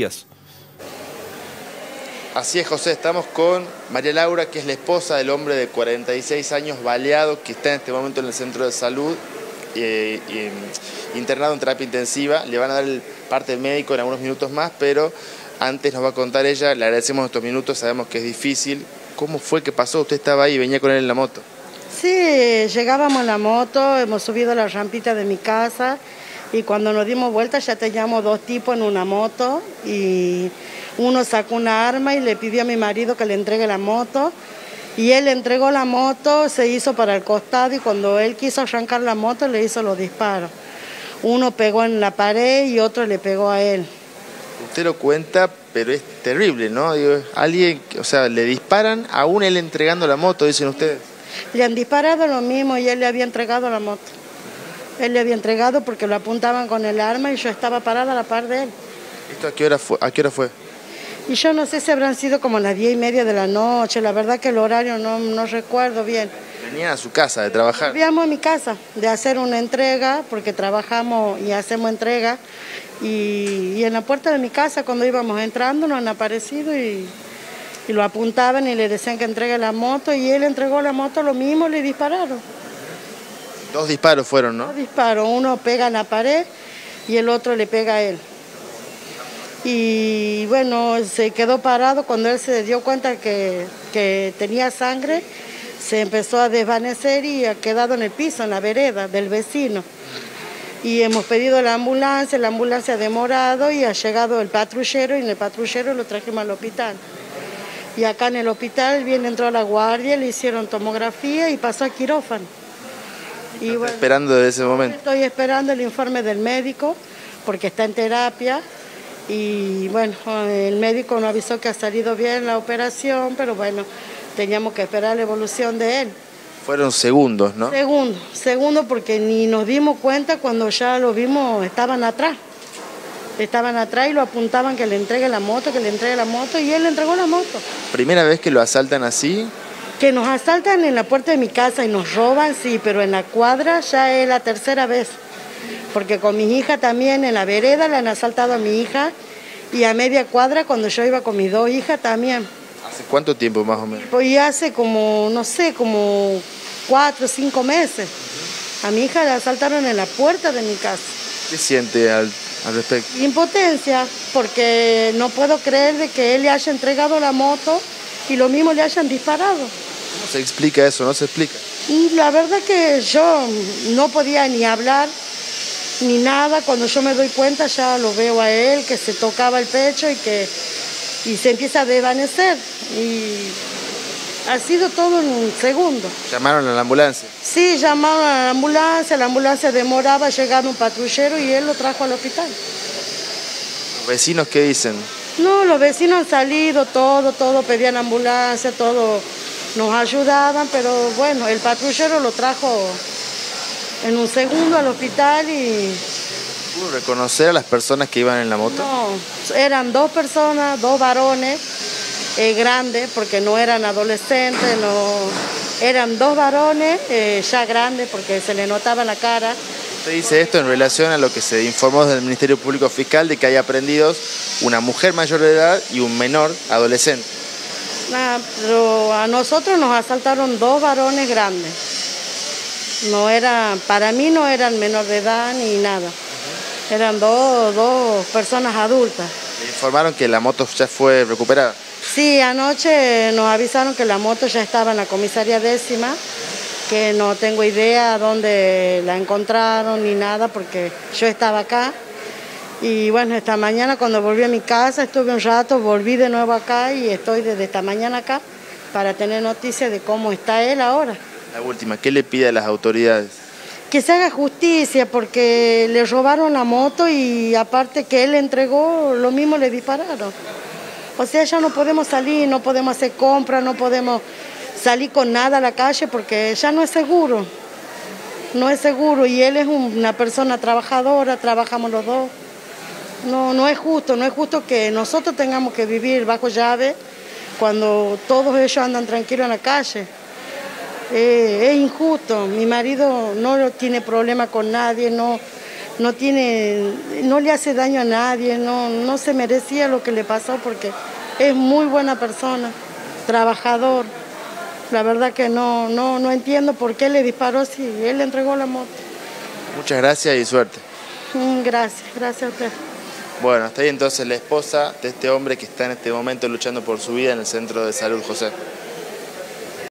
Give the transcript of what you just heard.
garantías. Así es, José, estamos con María Laura, que es la esposa del hombre de 46 años baleado, que está en este momento en el centro de salud, internado en terapia intensiva. Le van a dar el parte médico en algunos minutos más, pero antes nos va a contar ella. Le agradecemos estos minutos, sabemos que es difícil. ¿Cómo fue que pasó? Usted estaba ahí y venía con él en la moto. Sí, llegábamos en la moto, hemos subido la rampita de mi casa y cuando nos dimos vuelta ya teníamos dos tipos en una moto y uno sacó una arma y le pidió a mi marido que le entregue la moto y él le entregó la moto, se hizo para el costado y cuando él quiso arrancar la moto le hizo los disparos. Uno pegó en la pared y otro le pegó a él. Usted lo cuenta, pero es terrible, ¿no? Digo, alguien, o sea, le disparan aún él entregando la moto, dicen ustedes. Le han disparado lo mismo y él le había entregado la moto. Él le había entregado porque lo apuntaban con el arma y yo estaba parada a la par de él. ¿Esto a qué hora fue? Y yo no sé si habrán sido como las 10:30 de la noche, la verdad que el horario no recuerdo bien. ¿Venían a su casa de trabajar? Veníamos a mi casa de hacer una entrega, porque trabajamos y hacemos entrega, y en la puerta de mi casa cuando íbamos entrando nos han aparecido y lo apuntaban y le decían que entregue la moto, y él entregó la moto lo mismo, le dispararon. Dos disparos fueron, ¿no? Dos disparos, uno pega en la pared y el otro le pega a él. Y bueno, se quedó parado. Cuando él se dio cuenta que tenía sangre, se empezó a desvanecer y ha quedado en el piso, en la vereda del vecino. Y hemos pedido la ambulancia ha demorado y ha llegado el patrullero y en el patrullero lo trajimos al hospital. Y acá en el hospital entró la guardia, le hicieron tomografía y pasó a quirófano. Y bueno, esperando desde ese momento. Estoy esperando el informe del médico porque está en terapia. Y bueno, el médico nos avisó que ha salido bien la operación, pero bueno, teníamos que esperar la evolución de él. Fueron segundos, ¿no? Segundos porque ni nos dimos cuenta cuando ya lo vimos, estaban atrás. Estaban atrás y lo apuntaban que le entregue la moto, y él le entregó la moto. ¿Primera vez que lo asaltan así? Que nos asaltan en la puerta de mi casa y nos roban, sí, pero en la cuadra ya es la tercera vez. Porque con mi hija también en la vereda le han asaltado a mi hija y a media cuadra cuando yo iba con mis dos hijas también. ¿Hace cuánto tiempo más o menos? Pues hace como, no sé, como 4 o 5 meses. A mi hija la asaltaron en la puerta de mi casa. ¿Qué siente al respecto? Impotencia, porque no puedo creer de que él le haya entregado la moto y lo mismo le hayan disparado. ¿Cómo se explica eso? ¿No se explica? Y la verdad que yo no podía ni hablar ni nada. Cuando yo me doy cuenta ya lo veo a él, que se tocaba el pecho y se empieza a desvanecer. Y ha sido todo en un segundo. ¿Llamaron a la ambulancia? Sí, llamaron a la ambulancia demoraba, llegaba un patrullero y él lo trajo al hospital. ¿Los vecinos qué dicen? No, los vecinos han salido, todo, pedían ambulancia, todo, nos ayudaban, pero bueno, el patrullero lo trajo en un segundo al hospital y... ¿Pudo reconocer a las personas que iban en la moto? No, eran dos personas, dos varones grandes, porque no eran adolescentes, eran dos varones ya grandes porque se le notaba la cara. Usted dice esto en relación a lo que se informó desde el Ministerio Público Fiscal de que hay aprendidos una mujer mayor de edad y un menor adolescente. Ah, pero a nosotros nos asaltaron dos varones grandes. No era, para mí no eran menor de edad ni nada. Eran dos personas adultas. ¿Le informaron que la moto ya fue recuperada? Sí, anoche nos avisaron que la moto ya estaba en la comisaría décima, que no tengo idea dónde la encontraron ni nada porque yo estaba acá. Y bueno, esta mañana cuando volví a mi casa estuve un rato, volví de nuevo acá y estoy desde esta mañana acá para tener noticias de cómo está él ahora. La última, ¿qué le pide a las autoridades? Que se haga justicia porque le robaron la moto y aparte que él le entregó, lo mismo le dispararon. O sea, ya no podemos salir, no podemos hacer compras, no podemos salir con nada a la calle porque ya no es seguro. No es seguro y él es una persona trabajadora, trabajamos los dos. No es justo que nosotros tengamos que vivir bajo llave cuando todos ellos andan tranquilos en la calle. Es injusto, mi marido no tiene problema con nadie, no, no tiene, no le hace daño a nadie, no se merecía lo que le pasó porque es muy buena persona, trabajador. La verdad que no entiendo por qué le disparó si él le entregó la moto. Muchas gracias y suerte. Gracias, gracias a usted. Bueno, hasta ahí entonces la esposa de este hombre que está en este momento luchando por su vida en el centro de salud José.